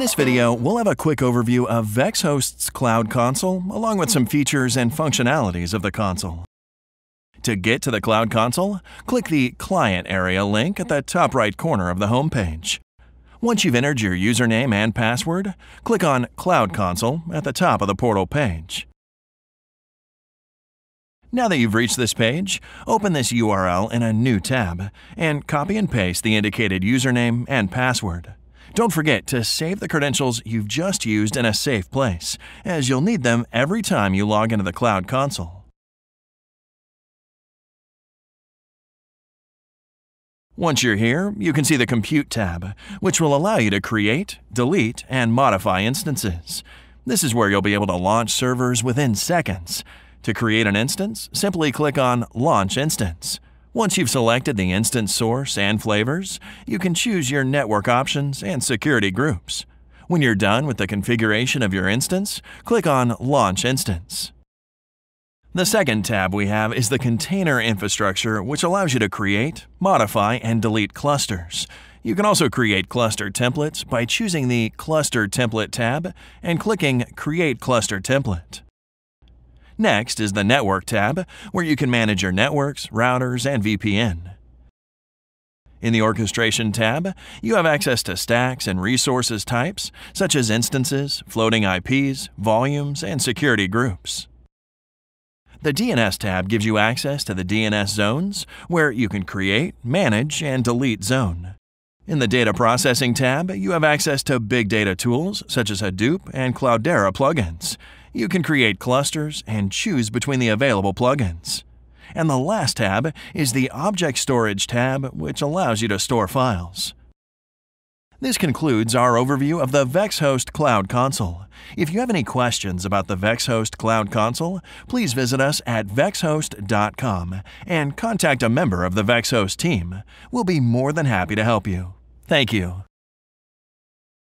this video, we'll have a quick overview of VEXXHOST's Cloud Console, along with some features and functionalities of the console. To get to the Cloud Console, click the Client Area link at the top right corner of the home page. Once you've entered your username and password, click on Cloud Console at the top of the portal page. Now that you've reached this page, open this URL in a new tab and copy and paste the indicated username and password. Don't forget to save the credentials you've just used in a safe place, as you'll need them every time you log into the Cloud Console. Once you're here, you can see the Compute tab, which will allow you to create, delete, and modify instances. This is where you'll be able to launch servers within seconds. To create an instance, simply click on Launch Instance. Once you've selected the instance source and flavors, you can choose your network options and security groups. When you're done with the configuration of your instance, click on Launch Instance. The second tab we have is the Container Infrastructure, which allows you to create, modify, and delete clusters. You can also create cluster templates by choosing the Cluster Template tab and clicking Create Cluster Template. Next is the Network tab, where you can manage your networks, routers, and VPN. In the Orchestration tab, you have access to stacks and resources types, such as instances, floating IPs, volumes, and security groups. The DNS tab gives you access to the DNS zones, where you can create, manage, and delete zone. In the Data Processing tab, you have access to big data tools, such as Hadoop and Cloudera plugins. You can create clusters and choose between the available plugins. And the last tab is the Object Storage tab, which allows you to store files. This concludes our overview of the VEXXHOST Cloud Console. If you have any questions about the VEXXHOST Cloud Console, please visit us at vexxhost.com and contact a member of the VEXXHOST team. We'll be more than happy to help you. Thank you.